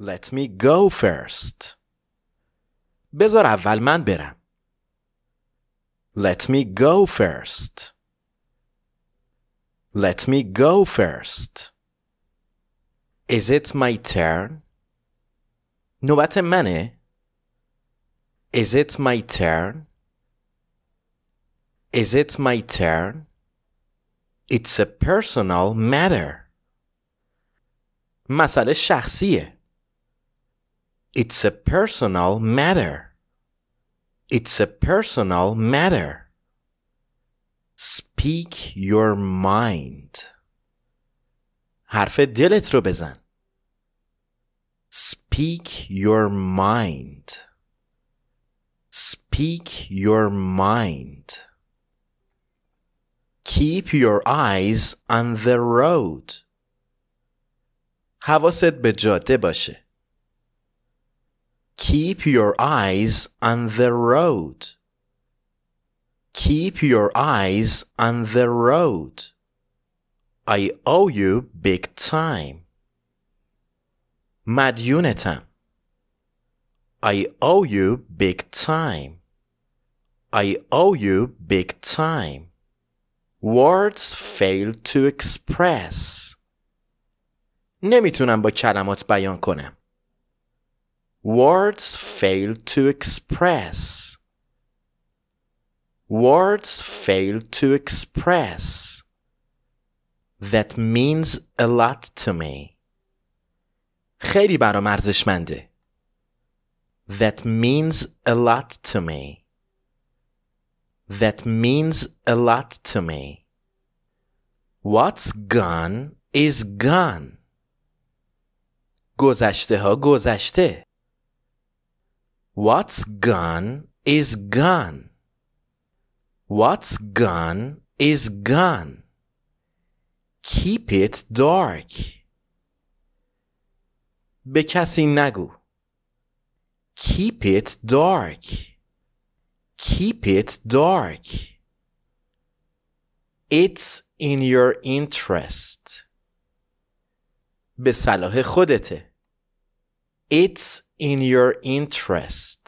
Let me go first. بذار اول من برم. Let me go first. Let me go first. Is it my turn? نوبت منه. Is it my turn? Is it my turn? It's a personal matter. مسئله شخصیه. It's a personal matter. It's a personal matter. Speak your mind. حرف دلت رو بزن. Speak your mind. Speak your mind. Keep your eyes on the road. حواست به جاده باشه. Keep your eyes on the road. Keep your eyes on the road. I owe you big time. مدیونتم. I owe you big time. I owe you big time. Words fail to express. نمیتونم با کلمات بیان کنم. Words fail to express. Words fail to express. That means a lot to me. خیلی برام ارزشمنده. That means a lot to me. That means a lot to me. What's gone is gone. گذشته ها گذشته. What's gone is gone. What's gone is gone. Keep it dark. به کسی نگو. Keep it dark. Keep it dark. It's in your interest. به صلاح خودته. It's in your interest.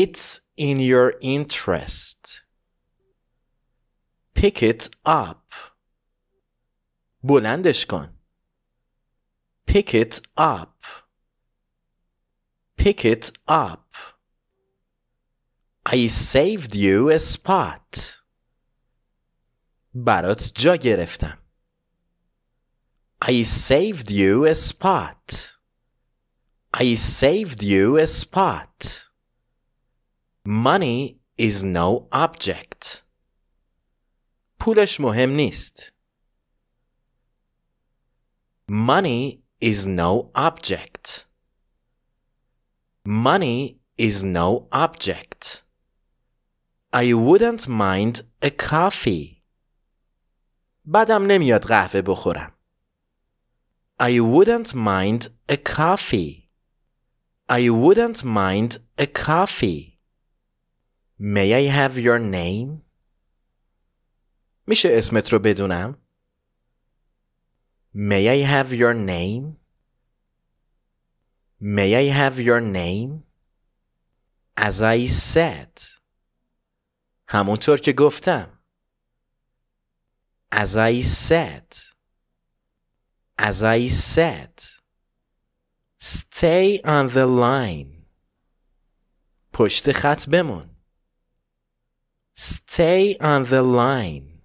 It's in your interest. Pick it up. بلندش کن. Pick it up. Pick it up. I saved you a spot. برات جا گرفتم. I saved you a spot. I saved you a spot. Money is no object. پولش مهم نیست. Money is no object. Money is no object. I wouldn't mind a coffee. بدم نمیاد قهوه بخورم. I wouldn't mind a coffee. I wouldn't mind a coffee. May I have your name? میشه اسمت رو بدونم؟ May I have your name? May I have your name? As I said. همونطور که گفتم. As I said. As I said. Stay on the line. پشت خط بمون. Stay on the line.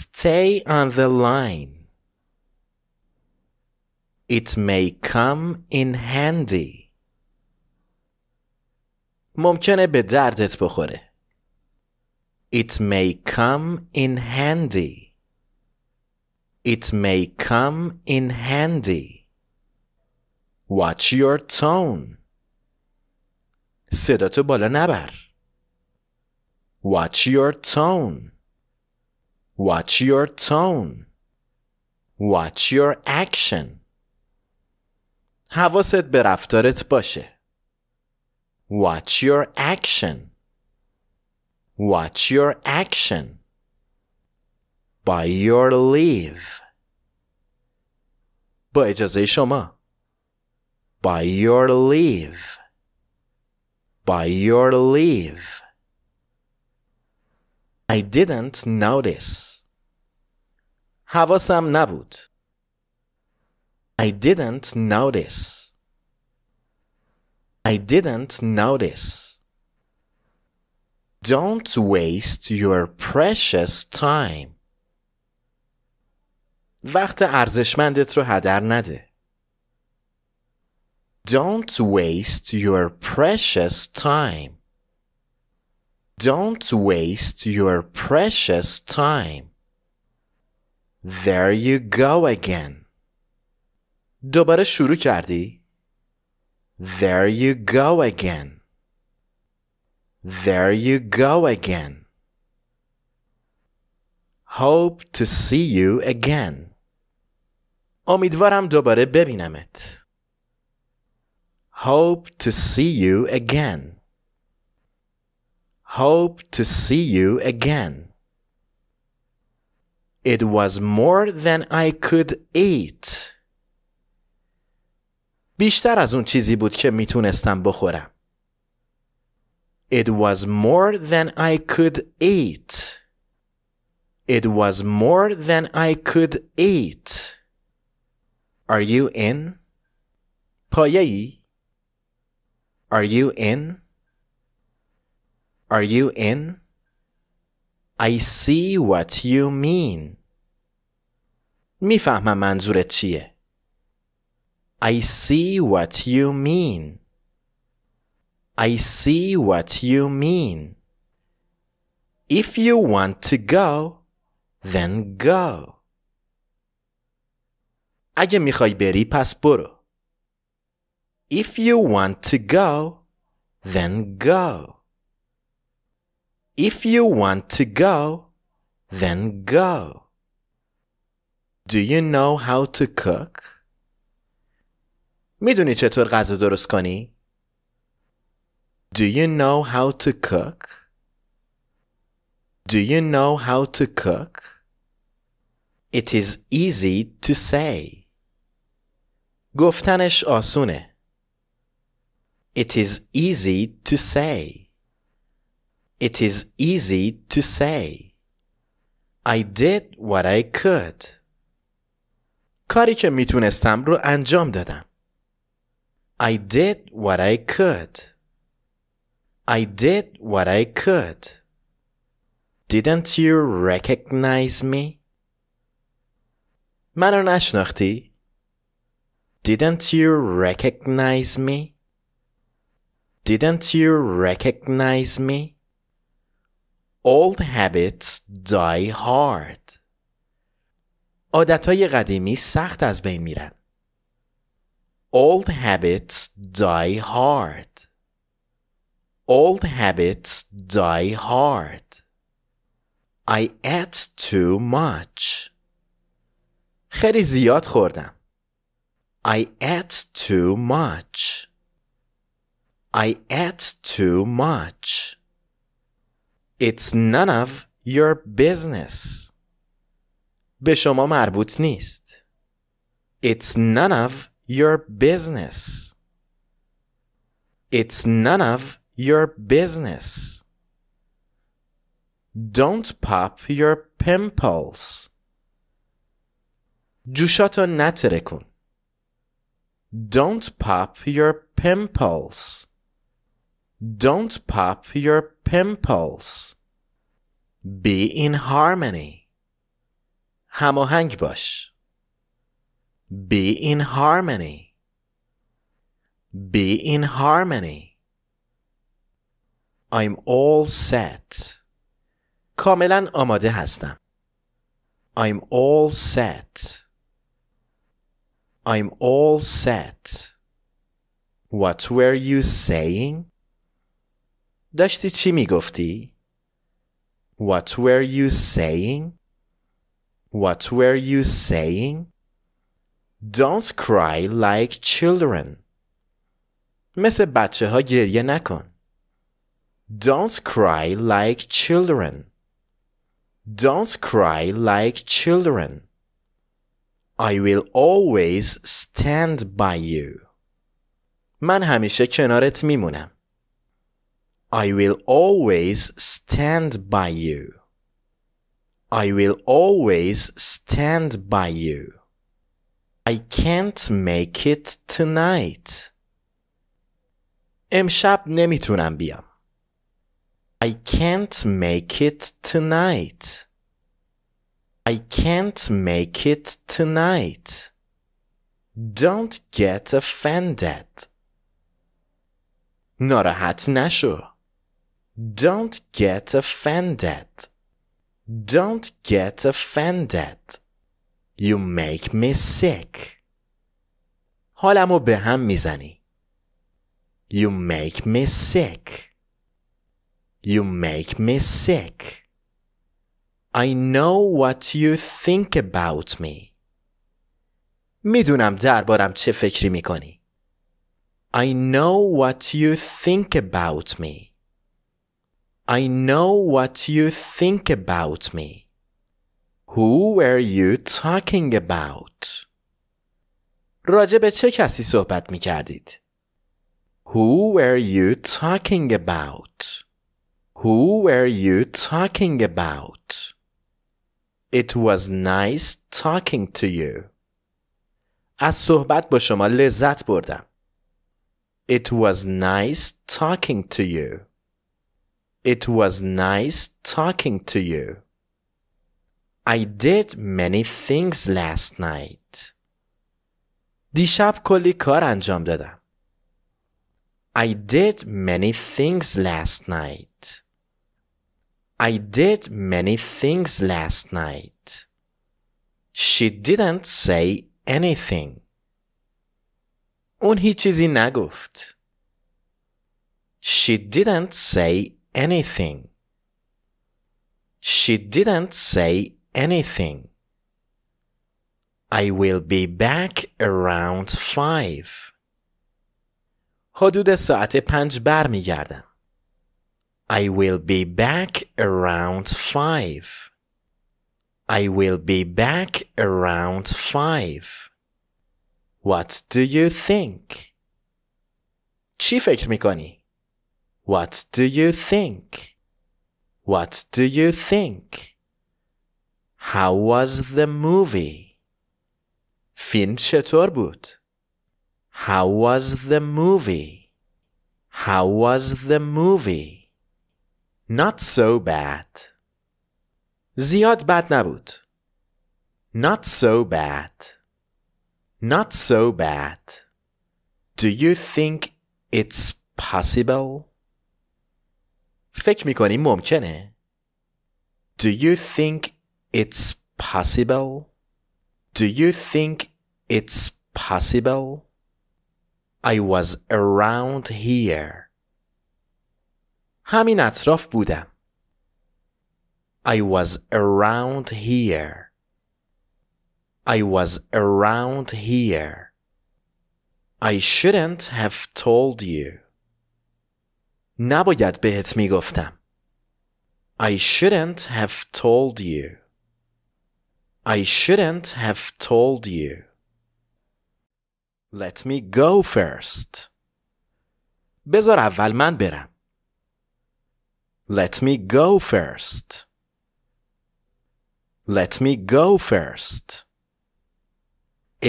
Stay on the line. It may come in handy. ممکنه به دردت بخوره. It may come in handy. It may come in handy. Watch your tone. صداتو بالا نبر. Watch your tone. Watch your tone. Watch your action. حواست به رفتارت باشه. Watch your action. Watch your action. By your leave. بإجازة شما. By your leave. By your leave. I didn't notice. حواسم نبود. I didn't notice. I didn't notice. Don't waste your precious time. وقت ارزشمندت رو هدر نده. Don't waste your precious time. Don't waste your precious time. There you go again. دوباره شروع کردی؟ There you go again. There you go again. Hope to see you again. امیدوارم دوباره ببینمت. Hope to see you again. Hope to see you again. It was more than I could eat. بیشتر از اون چیزی بود که میتونستم بخورم. It was more than I could eat. It was more than I could eat. Are you in? پایه‌ای. Are you in? Are you in? I see what you mean. میفهمم منظورت چیه. I see what you mean. I see what you mean. If you want to go, then go. اگه میخوای بری پس برو. If you want to go, then go. If you want to go, then go. Do you know how to cook? میدونی چطور غذا درست کنی؟ Do you know how to cook? Do you know how to cook? It is easy to say. گفتنش آسونه. It is easy to say. It is easy to say. I did what I could. کاری که میتونستم رو انجام دادم. I did what I could. I did what I could. Didn't you recognize me? منو نشناختی؟ Didn't you recognize me? Didn't you recognize me? Old habits die hard. عادتهای قدیمی سخت از بین میرن. Old habits die hard. Old habits die hard. I ate too much. خیلی زیاد خوردم. I ate too much. I ate too much. It's none of your business. به شما مربوط نیست. It's none of your business. It's none of your business. Don't pop your pimples. جوشاتو نتره کن. Don't pop your pimples. Don't pop your pimples. Be in harmony. هماهنگ باش. Be in harmony. Be in harmony. I'm all set. کاملا آماده هستم. I'm all set. I'm all set. What were you saying? داشتی چی میگفتی؟ What were you saying? What were you saying? Don't cry like children. مثل بچه ها گریه نکن. Don't cry like children. Don't cry like children. I will always stand by you. من همیشه کنارت میمونم. I will always stand by you. I will always stand by you. I can't make it tonight. امشب نمیتونم بیام. I can't make it tonight. I can't make it tonight. Don't get offended. ناراحت نشو. Don't get offended. Don't get offended. You make me sick. حالمو به هم میزنی. You make me sick. You make me sick. I know what you think about me. میدونم دربارم چه فکری میکنی. I know what you think about me. I know what you think about me. Who were you talking about? راجع به چه کسی صحبت می کردید؟ Who were you talking about? Who were you talking about? It was nice talking to you. از صحبت با شما لذت بردم. It was nice talking to you. It was nice talking to you. I did many things last night. دیشب کلی کار انجام دادم. I did many things last night. I did many things last night. She didn't say anything. اون هیچ چیزی نگفت. She didn't say anything. She didn't say anything. I will be back around 5. حدود ساعت 5 برمیگردم. I will be back around 5. I will be back around 5. What do you think? چی فکر میکنی؟ What do you think? What do you think? How was the movie? فیلم چطور بود؟ How was the movie? How was the movie? Not so bad. زیاد بد نبود. Not so bad. Not so bad. Do you think it's possible? فکر می‌کنی ممکنه؟ Do you think it's possible? Do you think it's possible? I was around here. همین اطراف بودم. I was around here. I was around here. I shouldn't have told you. نباید بهت میگفتم. I shouldn't have told you. I shouldn't have told you. Let me go first. بذار اول من برم. Let me go first. Let me go first.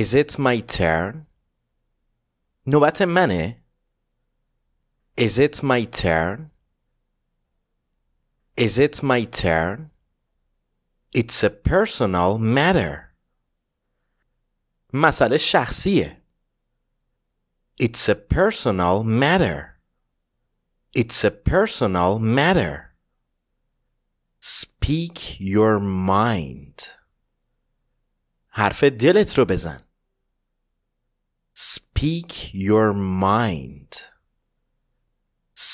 Is it my turn? نوبت منه. Is it my turn? Is it my turn? It's a personal matter. مسئله شخصیه. It's a personal matter. It's a personal matter. Speak your mind. حرف دلت رو بزن. Speak your mind.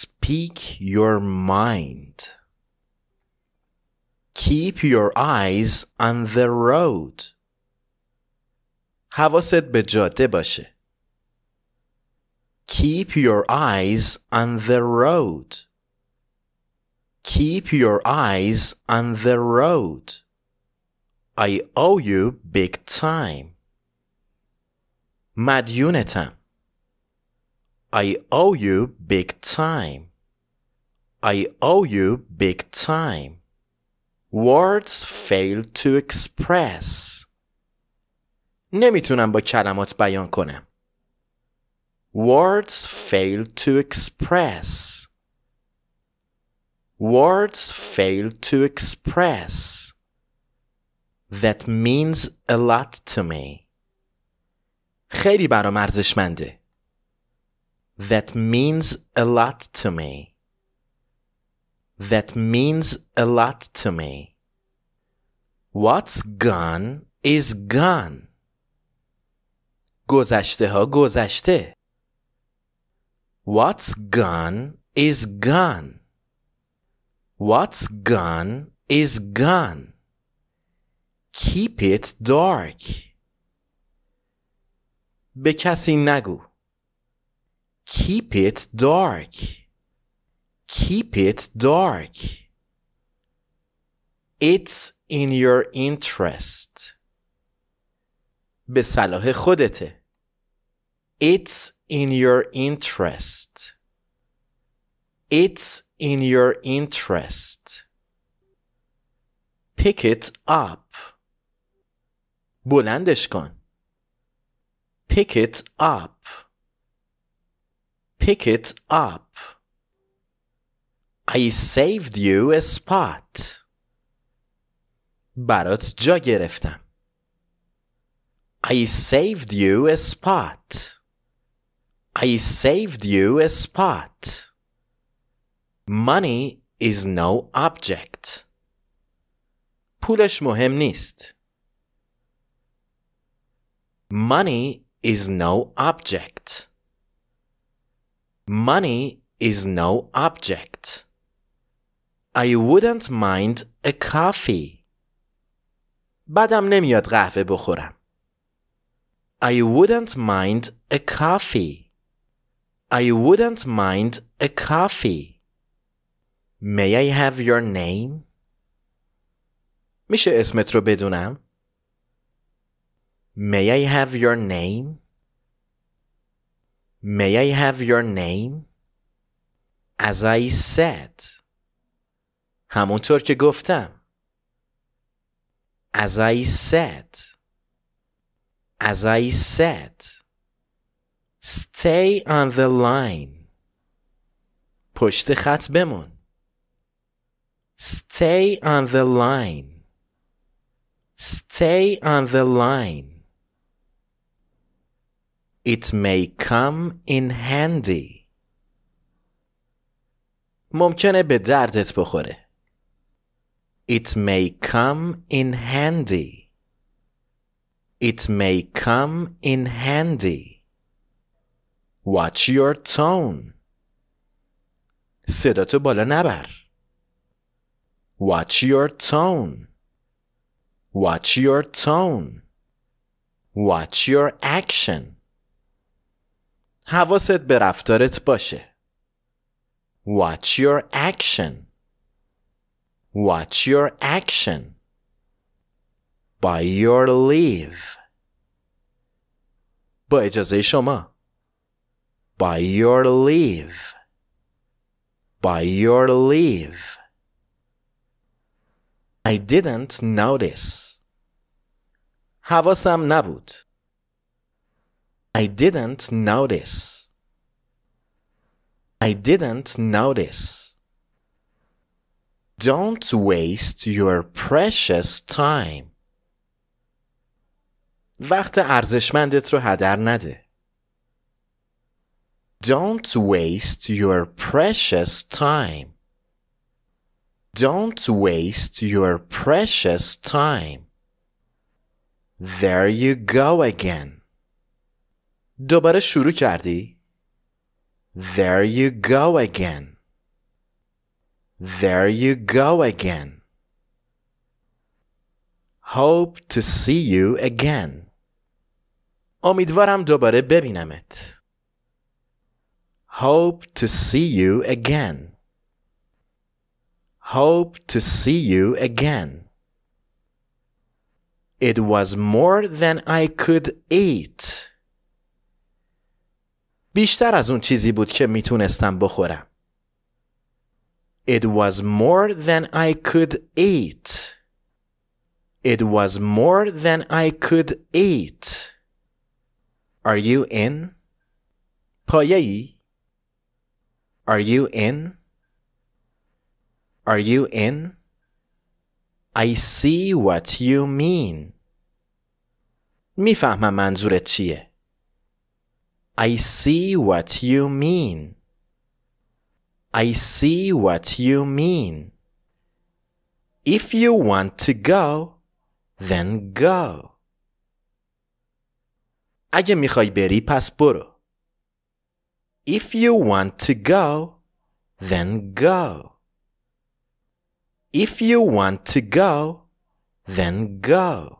Speak your mind. Keep your eyes on the road. حواست به جاده باشه. Keep your eyes on the road. Keep your eyes on the road. I owe you big time. مدیونتم. I owe you big time. I owe you big time. Words fail to express. نمیتونم با کلمات بیان کنم. Words fail to express. Words fail to express. That means a lot to me. خیلی برام ارزشمنده. That means a lot to me. That means a lot to me. What's gone is gone. گذشته ها گذشته. What's gone is gone. What's gone is gone. Keep it dark. به کسی نگو. Keep it dark. Keep it dark. It's in your interest. به صلاح خودته. It's in your interest. It's in your interest. Pick it up. بلندش کن. Pick it up. Pick it up. I saved you a spot. برات جا گرفتم. I saved you a spot. I saved you a spot. Money is no object. پولش مهم نیست. Money is no object. Money is no object. I wouldn't mind a coffee. بدم نمیاد قهوه بخورم. I wouldn't mind a coffee. I wouldn't mind a coffee. May I have your name? میشه اسمت رو بدونم؟ May I have your name? May I have your name? As I said. همونطور که گفتم. As I said. As I said. Stay on the line. پشت خط بمون. Stay on the line. Stay on the line. It may come in handy. ممکنه به دردت بخوره. It may come in handy. It may come in handy. Watch your tone. صداتو بالا نبر. Watch your tone. Watch your tone. Watch your action. حواست به رفتارت باشه. Watch your action. Watch your action. By your leave. با اجازه شما. By your leave. By your leave. I didn't notice. حواسم نبود. I didn't notice. I didn't notice. Don't waste your precious time. وقت ارزشمندت رو هدر نده. Don't waste your precious time. Don't waste your precious time. There you go again. دوباره شروع کردی. There you go again. There you go again. Hope to see you again. امیدوارم دوباره ببینمت. Hope to see you again. Hope to see you again. It was more than I could eat. بیشتر از اون چیزی بود که میتونستم بخورم. It was more than I could eat. It was more than I could eat. Are you in? پایه‌ای؟ Are you in? Are you in? I see what you mean. میفهمم منظورت چیه. I see what you mean. I see what you mean. If you want to go, then go. اگه میخوای بری پس برو. If you want to go, then go. If you want to go, then go.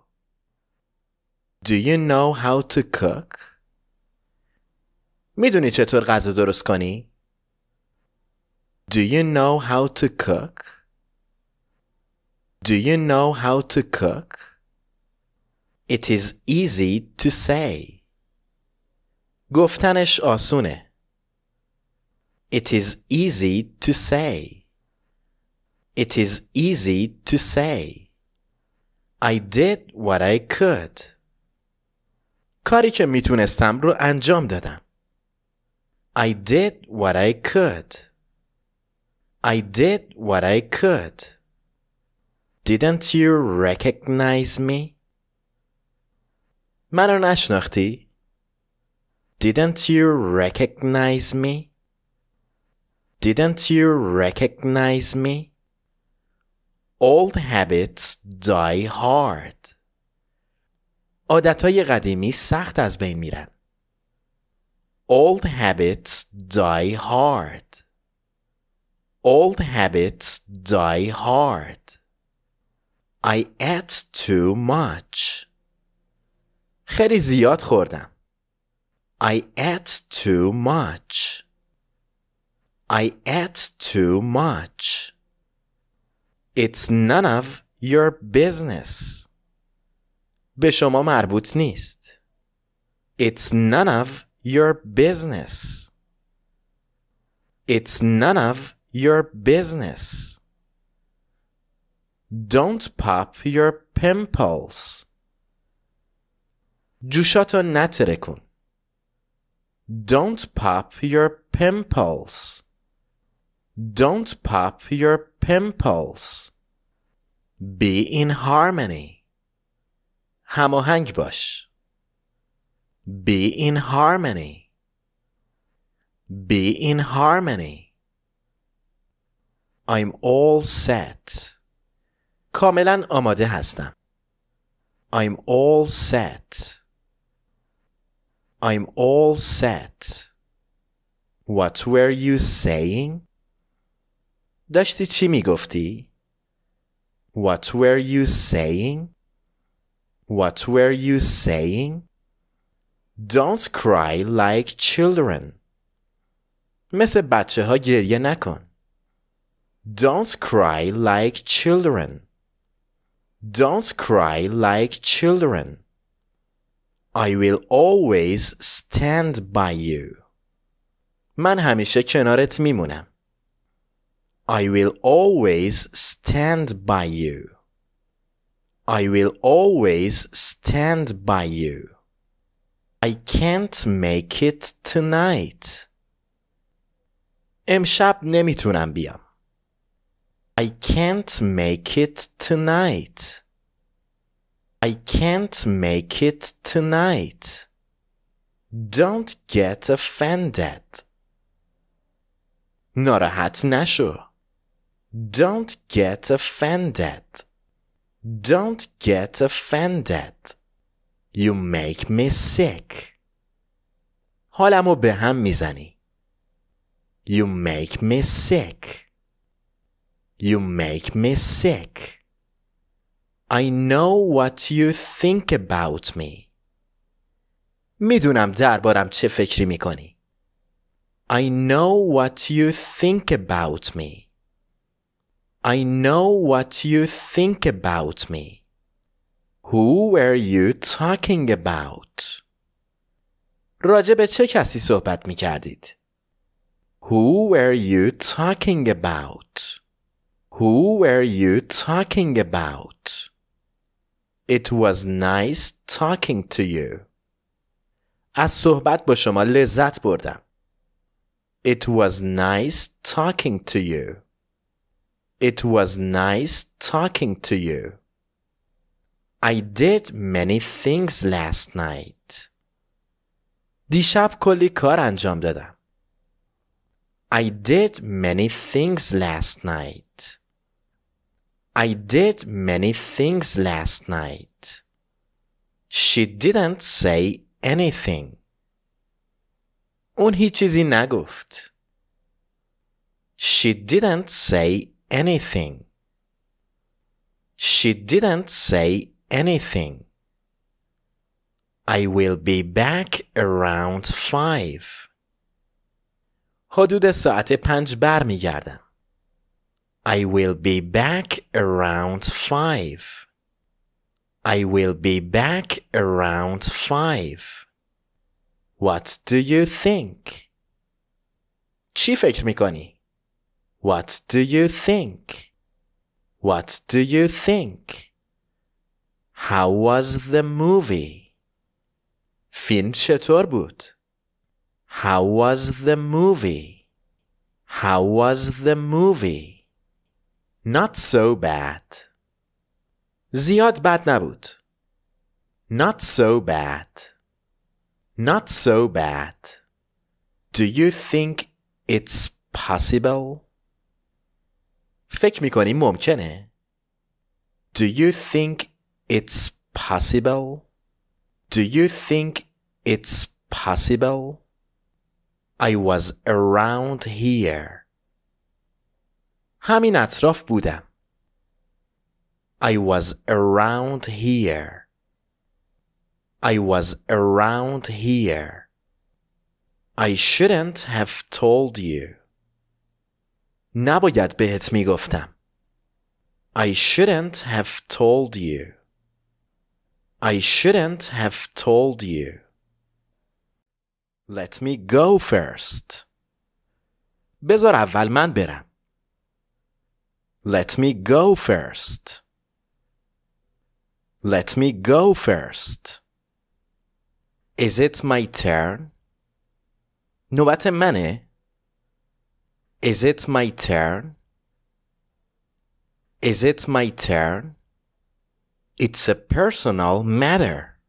Do you know how to cook? میدونی چطور غذا درست کنی؟ Do you know how to cook? Do you know how to cook? It is easy to say. گفتنش آسونه. It is easy to say. It is easy to say. I did what I could. کاری که میتونستم رو انجام دادم. I did what I could. I did what I could. Didn't you recognize me? منو نشناختی؟ Didn't you recognize me? Didn't you recognize me? Old habits die hard. عادتهای قدیمی سخت از بین میرن. Old habits die hard. Old habits die hard. I ate too much. خیلی زیاد خوردم. I ate too much. I ate too much. It's none of your business. به شما مربوط نیست. It's none of your business. It's none of your business. Don't pop your pimples. جوشاتو نتره کن. Don't pop your pimples. Don't pop your pimples. Be in harmony. هماهنگ باش. Be in harmony. Be in harmony. I'm all set. کاملا آماده هستم. I'm all set. I'm all set. What were you saying? داشتی چی میگفتی؟ What were you saying? What were you saying? Don't cry like children. مثل بچه ها گریه نکن. Don't cry like children. Don't cry like children. I will always stand by you. من همیشه کنارت میمونم. I will always stand by you. I will always stand by you. I can't make it tonight. امشب نمیتونم بیام. I can't make it tonight. I can't make it tonight. Don't get offended. ناراحت نشو. Don't get offended. Don't get offended. You make me sick. حالمو به هم میزنی. You make me sick. You make me sick. I know what you think about me. میدونم دربارم چه فکری میکنی. I know what you think about me. I know what you think about me. Who were you talking about? راجع به چه کسی صحبت می کردید؟ Who were you talking about? Who were you talking about? It was nice talking to you. از صحبت با شما لذت بردم. It was nice talking to you. It was nice talking to you. I did many things last night. دیشب کلی کار انجام دادم. I did many things last night. I did many things last night. She didn't say anything. اون هیچ چیزی نگفت. She didn't say anything. She didn't say anything. I will be back around 5. حدود ساعت 5 برمیگردم. I will be back around 5. I will be back around 5. What do you think? چی فکر میکنی؟ What do you think? What do you think? How was the movie? فیلم چطور بود؟ How was the movie? How was the movie? Not so bad. زیاد بد نبود. Not so bad. Not so bad. Do you think it's possible? فکر می‌کنی ممکنه؟ Do you think it's possible? Do you think it's possible? I was around here. همین اطراف بودم. I was around here. I was around here. I shouldn't have told you. نباید بهت میگفتم. I shouldn't have told you. I shouldn't have told you. Let me go first. بذار اول من برم. Let me go first. Let me go first. Is it my turn? نوبت منه. Is it my turn? Is it my turn? It's a personal matter.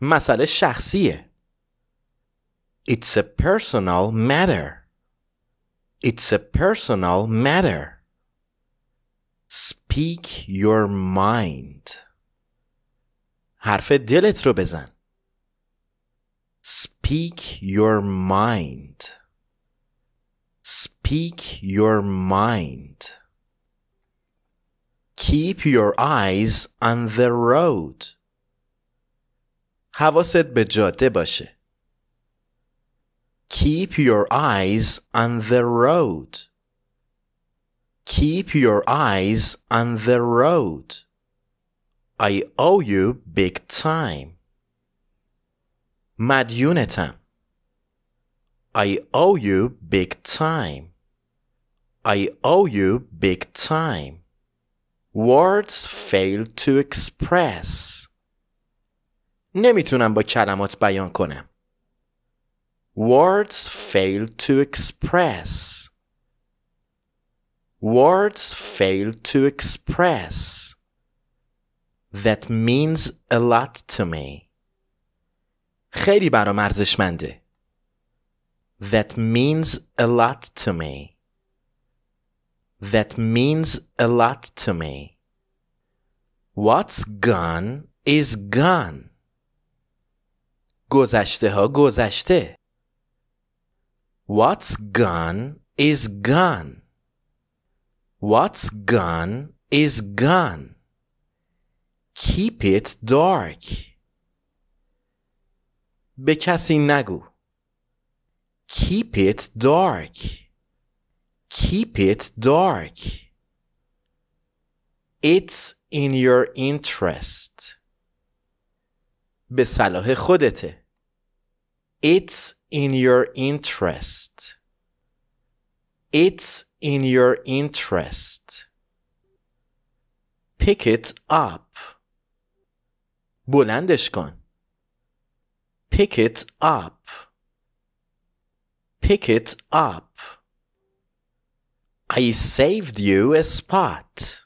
مسئله شخصیه. It's a personal matter. It's a personal matter. Speak your mind. حرف دلت رو بزن. Speak your mind. Speak your mind. Keep your eyes on the road. حواست به جاده باشه. Keep your eyes on the road. Keep your eyes on the road. I owe you big time. مدیونتم. I owe you big time. I owe you big time. Words fail to express. نمیتونم با کلمات بیان کنم. Words fail to express. Words fail to express. That means a lot to me. خیلی برام ارزشمنده. That means a lot to me. That means a lot to me. What's gone is gone. گذشته ها گذشته. What's gone is gone. What's gone is gone. Keep it dark. به کسی نگو. Keep it dark. Keep it dark. It's in your interest. به صلاح خودته. It's in your interest. It's in your interest. Pick it up. بلندش کن. Pick it up. Pick it up. I saved you a spot.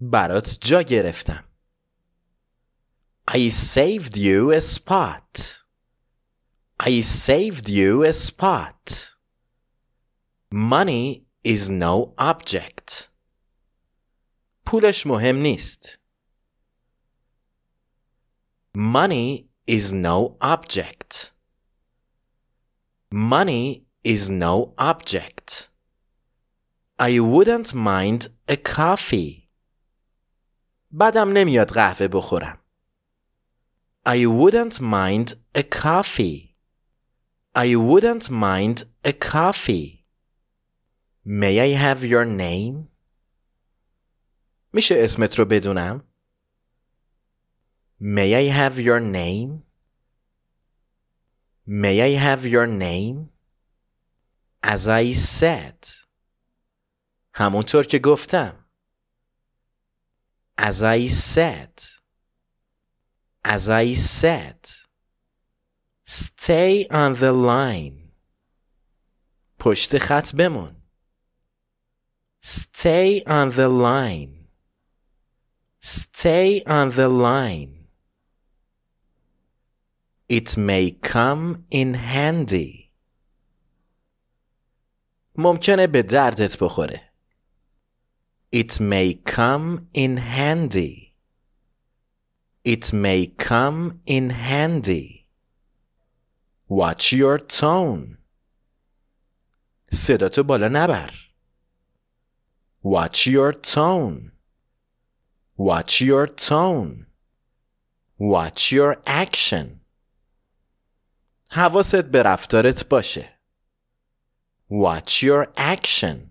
برات جا گرفتم. I saved you a spot. I saved you a spot. Money is no object. پولش مهم نیست. Money is no object. Money is no object. I wouldn't mind a coffee. بدم نمیاد قهوه بخورم. I wouldn't mind a coffee. I wouldn't mind a coffee. May I have your name? میشه اسمت رو بدونم؟ May I have your name? May I have your name? As I said. همونطور که گفتم. As I said. As I said. Stay on the line. پشت خط بمون. Stay on the line. Stay on the line. It may come in handy. ممکنه به دردت بخوره. It may come in handy. It may come in handy. Watch your tone. صداتو بالا نبر. Watch your tone. Watch your tone. Watch your action. حواست به رفتارت باشه. Watch your action.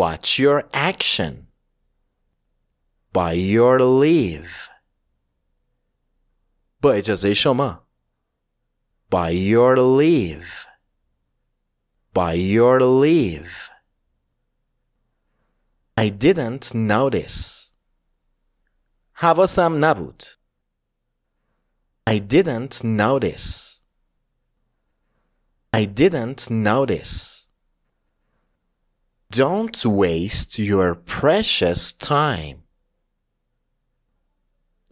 Watch your action. By your leave. با اجازه شما. By your leave. By your leave. I didn't notice. حواسم نبود. I didn't notice. I didn't notice. Don't waste your precious time.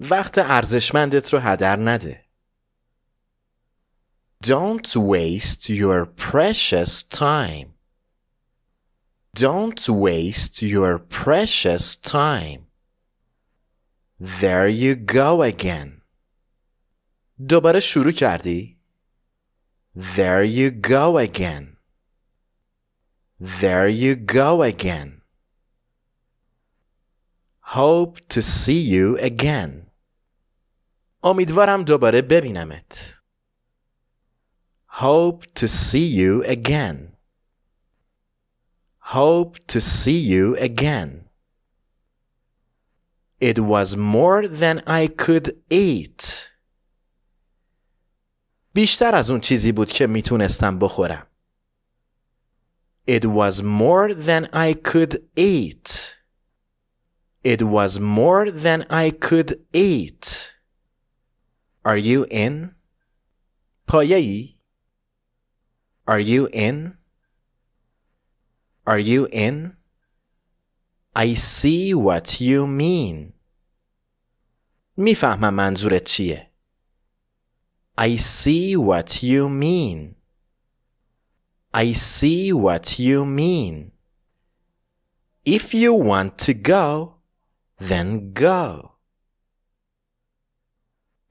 وقت ارزشمندت رو هدر نده. Don't waste your precious time. Don't waste your precious time. There you go again. دوباره شروع کردی؟ There you go again. There you go again. Hope to see you again. امیدوارم دوباره ببینمت. Hope to see you again. Hope to see you again. It was more than I could eat. بیشتر از اون چیزی بود که میتونستم بخورم. It was more than I could eat. It was more than I could eat. Are you in? پایه‌ای؟ Are you in? Are you in? I see what you mean. میفهمم منظورت چیه. I see what you mean. I see what you mean. If you want to go, then go.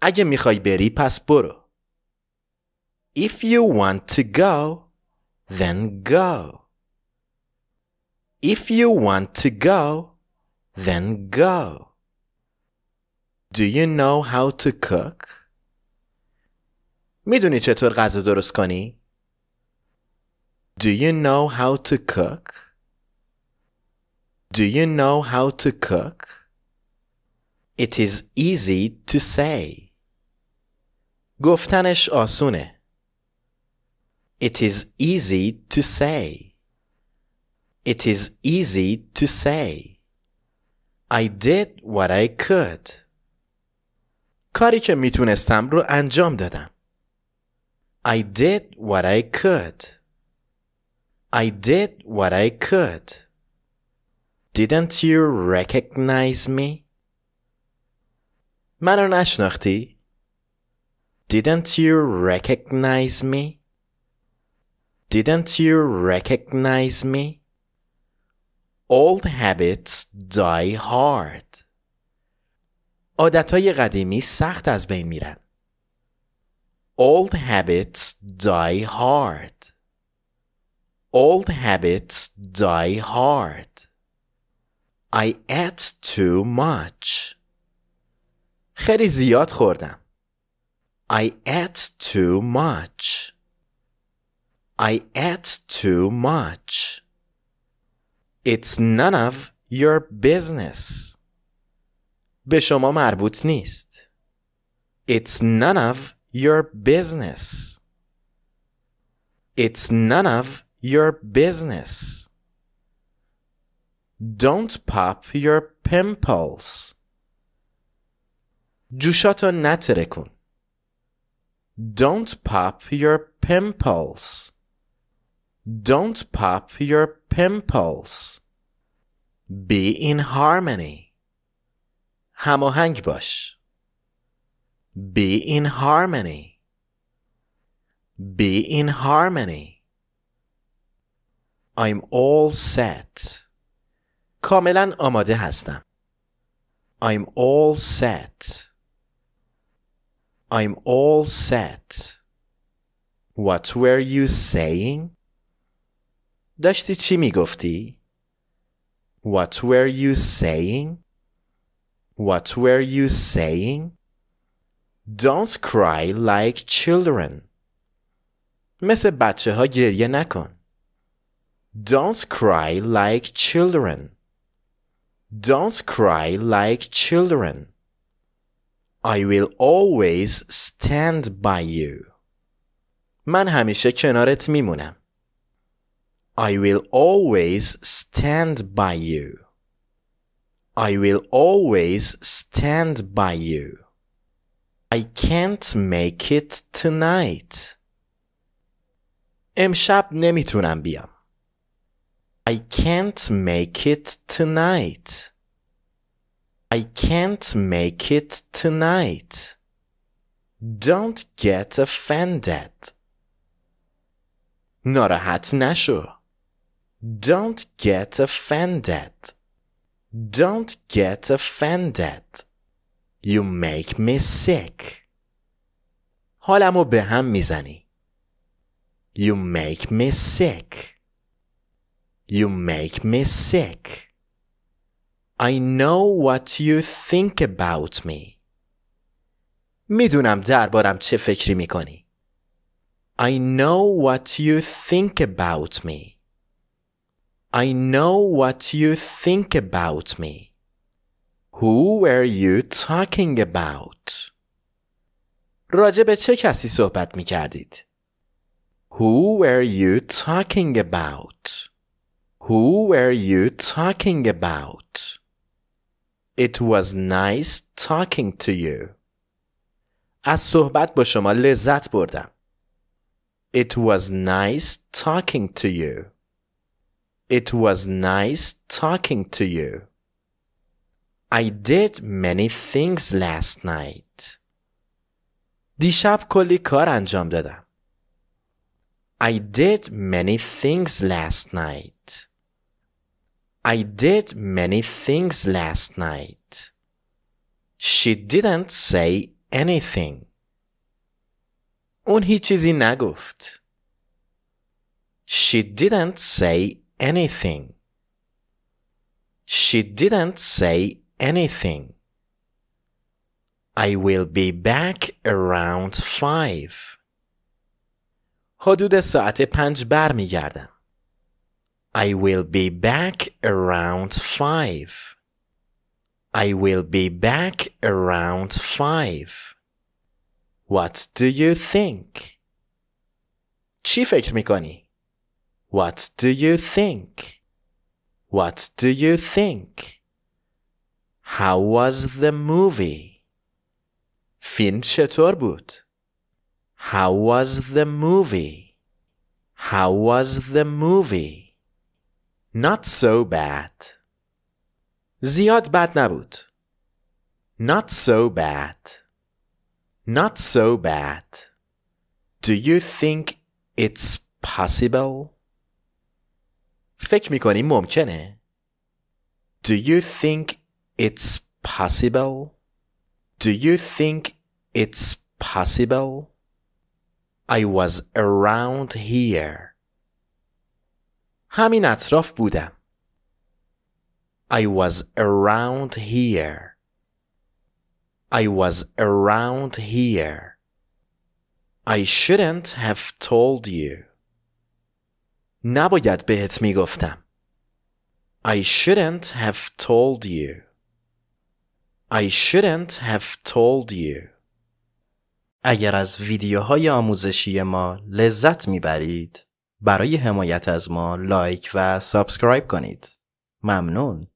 اگه میخوای بری پس برو. If you want to go, then go. If you want to go, then go. Do you know how to cook? میدونی چطور غذا درست کنی؟ Do you know how to cook? Do you know how to cook? It is easy to say. گفتنش آسونه. It is easy to say. It is easy to say. I did what I could. کاری که میتونستم رو انجام دادم. I did what I could. I did what I could. Didn't you recognize me? منو نشناختی؟ Didn't you recognize me? Didn't you recognize me? Old habits die hard. عادتهای قدیمی سخت از بین میرن. Old habits die hard. Old habits die hard. I ate too much. خیلی زیاد خوردم. I ate too much. I ate too much. It's none of your business. به شما مربوط نیست. It's none of your business. It's none of your business. Don't pop your pimples. جوشاتو نترکون. Don't pop your pimples. Don't pop your pimples. Be in harmony. هماهنگ باش. Be in harmony. Be in harmony. I'm all set. کاملا آماده هستم. I'm all set. I'm all set. What were you saying? داشتی چی میگفتی؟ What were you saying? What were you saying? Don't cry like children. مثل بچه ها گریه نکن. Don't cry like children. Don't cry like children. I will always stand by you. من همیشه کنارت میمونم. I will always stand by you. I will always stand by you. I can't make it tonight. امشب نمیتونم بیام. I can't make it tonight. I can't make it tonight. Don't get offended. ناراحت نشو. Don't get offended. Don't get offended. You make me sick. حالمو به هم میزنی. You make me sick. You make me sick. I know what you think about me. میدونم دربارم چه فکری میکنی. I know what you think about me. I know what you think about me. Who were you talking about? راجع به چه کسی صحبت میکردید؟ Who were you talking about? Who were you talking about? It was nice talking to you. از صحبت با شما لذت بردم. It was nice talking to you. It was nice talking to you. I did many things last night. دیشب کلی کار انجام دادم. I did many things last night. I did many things last night. She didn't say anything. اون هیچ چیزی نگفت. She didn't say anything. She didn't say anything. I will be back around 5. حدود ساعت 5 برمیگردم. I will be back around 5. I will be back around 5. What do you think? چی فکر میکنی؟ What do you think? What do you think? How was the movie? فیلم چطور بود؟ How was the movie? How was the movie? Not so bad. زیاد بد نبود. Not so bad. Not so bad. Do you think it's possible? فکر می‌کنی ممکنه؟ Do you think it's possible? Do you think it's possible? I was around here. همین اطراف بودم. I was around here. I was around here. I shouldn't have told you. نباید بهت میگفتم. I shouldn't have told you. I shouldn't have told you. اگر از ویدیوهای آموزشی ما لذت میبرید، برای حمایت از ما لایک و سابسکرایب کنید. ممنون.